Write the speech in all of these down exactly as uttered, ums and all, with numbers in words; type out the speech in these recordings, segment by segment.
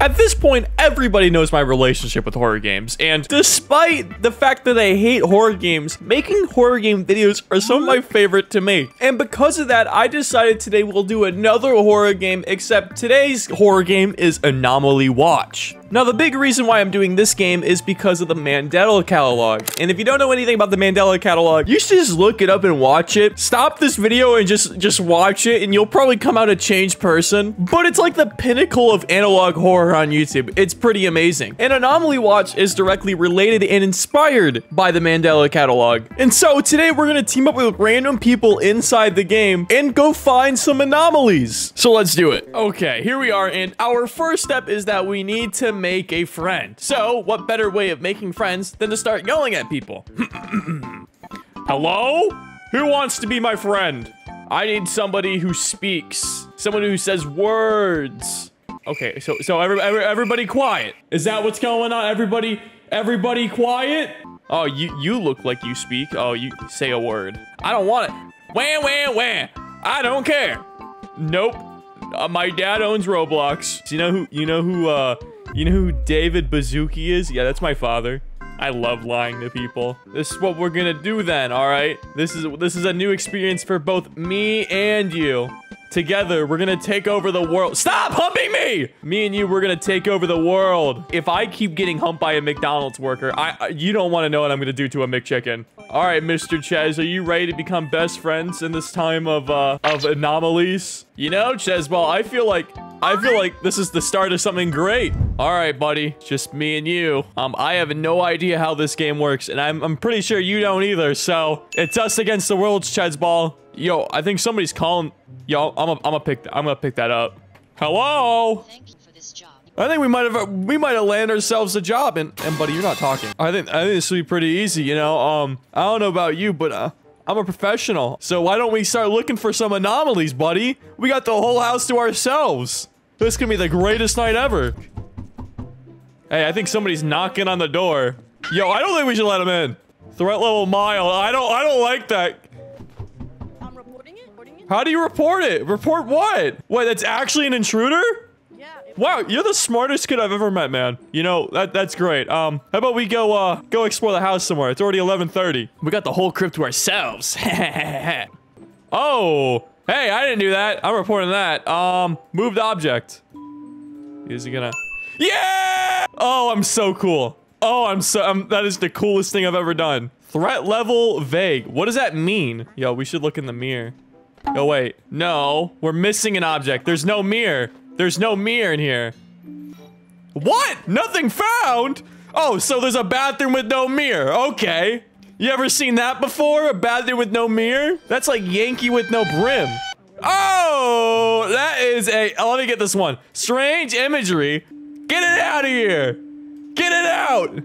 At this point, everybody knows my relationship with horror games, and despite the fact that I hate horror games, making horror game videos are some of my favorite to make. And because of that, I decided today we'll do another horror game, except today's horror game is Anomaly Watch. Now, the big reason why I'm doing this game is because of the Mandela Catalogue. And if you don't know anything about the Mandela Catalogue, you should just look it up and watch it. Stop this video and just, just watch it, and you'll probably come out a changed person. But it's like the pinnacle of analog horror on YouTube. It's pretty amazing. And Anomaly Watch is directly related and inspired by the Mandela Catalogue. And so today we're gonna team up with random people inside the game and go find some anomalies. So let's do it. Okay, here we are, and our first step is that we need to make a friend. So what better way of making friends than to start yelling at people? Hello? Who wants to be my friend? I need somebody who speaks. Someone who says words. Okay, so so every, every, everybody quiet. Is that what's going on? Everybody, everybody quiet? Oh, you, you look like you speak. Oh, you say a word. I don't want it. Wah, wah, wah. I don't care. Nope. Uh, my dad owns Roblox. Do you know who, you know who, uh, you know who David Bazooki is? Yeah, that's my father. I love lying to people. This is what we're gonna do then, all right? This is, this is a new experience for both me and you. Together, we're gonna take over the world. Stop humping me! Me and you, we're gonna take over the world. If I keep getting humped by a McDonald's worker, I, I you don't wanna know what I'm gonna do to a McChicken. All right, Mister Ches, are you ready to become best friends in this time of, uh, of anomalies? You know, Chesball, I feel like, I feel like this is the start of something great. All right, buddy, just me and you. Um, I have no idea how this game works, and I'm, I'm pretty sure you don't either, so it's us against the world, Chesball. Yo, I think somebody's calling. Yo, I'm gonna I'm a pick I'm gonna pick that up. Hello. Thank you for this job. I think we might have we might have landed ourselves a job. And and buddy, you're not talking. I think I think this will be pretty easy. You know, um, I don't know about you, but uh, I'm a professional. So why don't we start looking for some anomalies, buddy? We got the whole house to ourselves. This could be the greatest night ever. Hey, I think somebody's knocking on the door. Yo, I don't think we should let him in. Threat level mild. I don't I don't like that. How do you report it? Report what? Wait, that's actually an intruder? Yeah. Wow, you're the smartest kid I've ever met, man. You know, that that's great. Um, how about we go uh go explore the house somewhere? It's already eleven thirty. We got the whole crypt to ourselves. Oh, hey, I didn't do that. I'm reporting that. Um, moved object. Is he gonna? Yeah! Oh, I'm so cool. Oh, I'm so. I'm, that is the coolest thing I've ever done. Threat level vague. What does that mean? Yo, we should look in the mirror. Oh wait, no, we're missing an object. There's no mirror. There's no mirror in here. What? Nothing found? Oh, so there's a bathroom with no mirror. Okay. You ever seen that before? A bathroom with no mirror? That's like Yankee with no brim. Oh, that is a, oh, let me get this one. Strange imagery. Get it out of here. Get it out.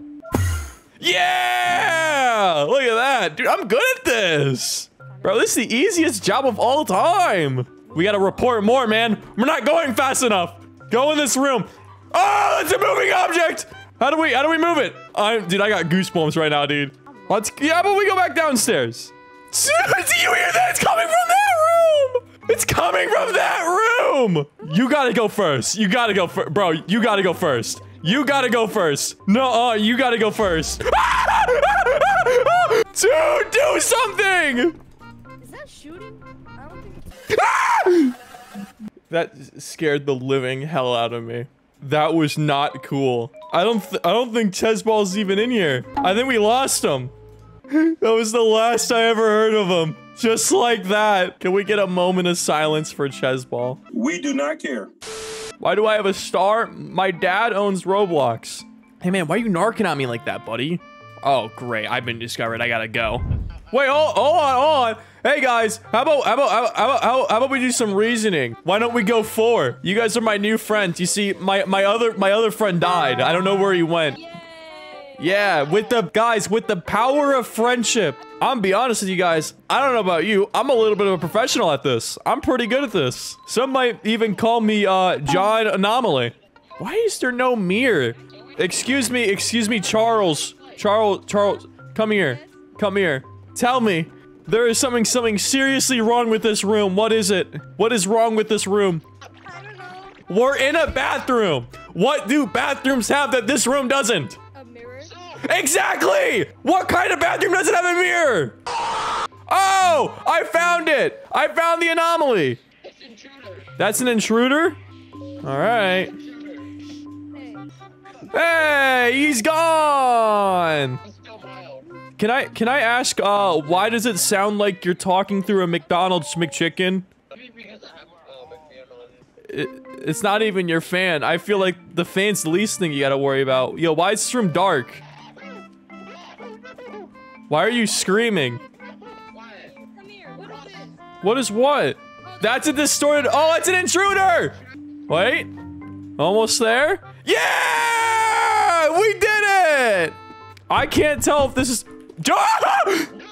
Yeah, look at that. Dude, I'm good at this. Bro, this is the easiest job of all time. We gotta report more, man. We're not going fast enough. Go in this room. Oh, it's a moving object. How do we, how do we move it? I'm, dude, I got goosebumps right now, dude. Let's, yeah, but we go back downstairs. Do you hear that? It's coming from that room. It's coming from that room. You gotta go first. You gotta go first. Bro, you gotta go first. You gotta go first. No, uh, you gotta go first. Dude, do something. Shooting? I don't think it's ah! That scared the living hell out of me. That was not cool. I don't th I don't think Chesball's even in here. I think we lost him. That was the last I ever heard of him. Just like that. Can we get a moment of silence for Chesball? We do not care. Why do I have a star? My dad owns Roblox. Hey man, why are you narking on me like that, buddy? Oh great, I've been discovered. I gotta go. Wait, hold, hold on, hold on. Hey guys, how about how about, how about how about how about we do some reasoning? Why don't we go four? You guys are my new friends. You see, my my other my other friend died. I don't know where he went. Yay. Yeah, with the guys, with the power of friendship. I'm gonna be honest with you guys. I don't know about you. I'm a little bit of a professional at this. I'm pretty good at this. Some might even call me uh John Anomaly. Why is there no mirror? Excuse me, excuse me, Charles. Charles, Charles, come here. Come here. Tell me. There is something, something seriously wrong with this room. What is it? What is wrong with this room? I don't know. We're in a bathroom. What do bathrooms have that this room doesn't? A mirror? Exactly! What kind of bathroom doesn't have a mirror? Oh! I found it! I found the anomaly! It's an intruder. That's an intruder? Alright. Hey, he's gone! Can I can I ask, uh, why does it sound like you're talking through a McDonald's McChicken? It, it's not even your fan. I feel like the fan's the least thing you gotta worry about. Yo, why is this room dark? Why are you screaming? What is what? That's a distorted- Oh, it's an intruder! Wait. Almost there? Yeah! We did it! I can't tell if this is-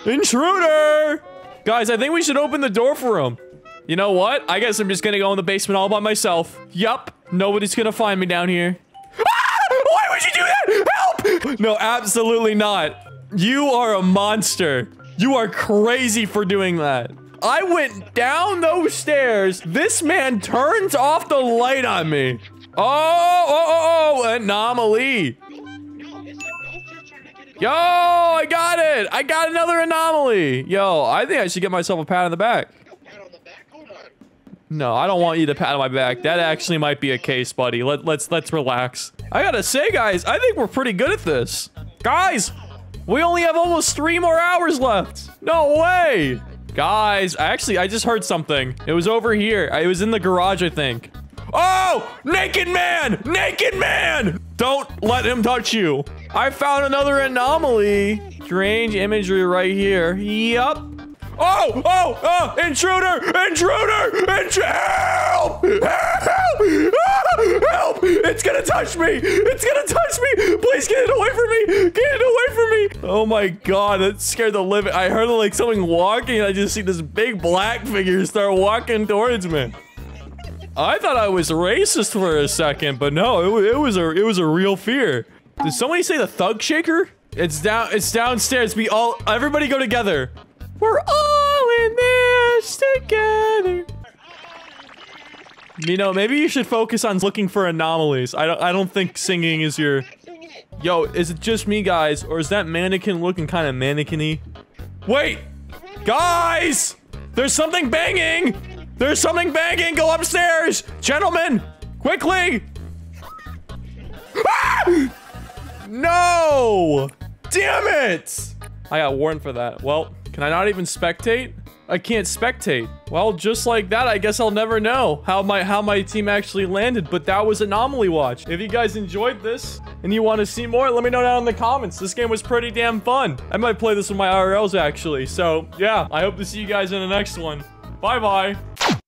Intruder! Guys, I think we should open the door for him. You know what? I guess I'm just gonna go in the basement all by myself. Yup. Nobody's gonna find me down here. Ah! Why would you do that? Help! No, absolutely not. You are a monster. You are crazy for doing that. I went down those stairs. This man turns off the light on me. Oh, oh, oh, oh, anomaly. Yo, I got it. I got another anomaly. Yo, I think I should get myself a pat on the back. No, I don't want you to pat on my back. That actually might be a case, buddy. Let, let's let's relax. I gotta say, guys, I think we're pretty good at this. Guys, we only have almost three more hours left. No way. Guys, actually, I just heard something. It was over here. It was in the garage, I think. Oh, naked man, naked man. Don't let him touch you. I found another anomaly. Strange imagery right here. Yup. Oh, oh, oh, intruder, intruder, intruder, help, help, help, it's gonna touch me, it's gonna touch me, please get it away from me, get it away from me. Oh my God, that scared the living, I heard like something walking and I just see this big black figure start walking towards me. I thought I was racist for a second, but no, it, it was a, it was a real fear. Did somebody say the Thug Shaker? It's down, it's downstairs, we all, everybody go together. We're all in this together. You know, maybe you should focus on looking for anomalies. I don't I don't think singing is your... Yo, is it just me, guys? Or is that mannequin looking kind of mannequin-y? Wait! Guys! There's something banging! There's something banging! Go upstairs! Gentlemen! Quickly! Ah! No! Damn it! I got warned for that. Well... Can I not even spectate? I can't spectate. Well, just like that, I guess I'll never know how my how my team actually landed, but that was Anomaly Watch. If you guys enjoyed this and you want to see more, let me know down in the comments. This game was pretty damn fun. I might play this with my I R Ls, actually. So, yeah, I hope to see you guys in the next one. Bye-bye.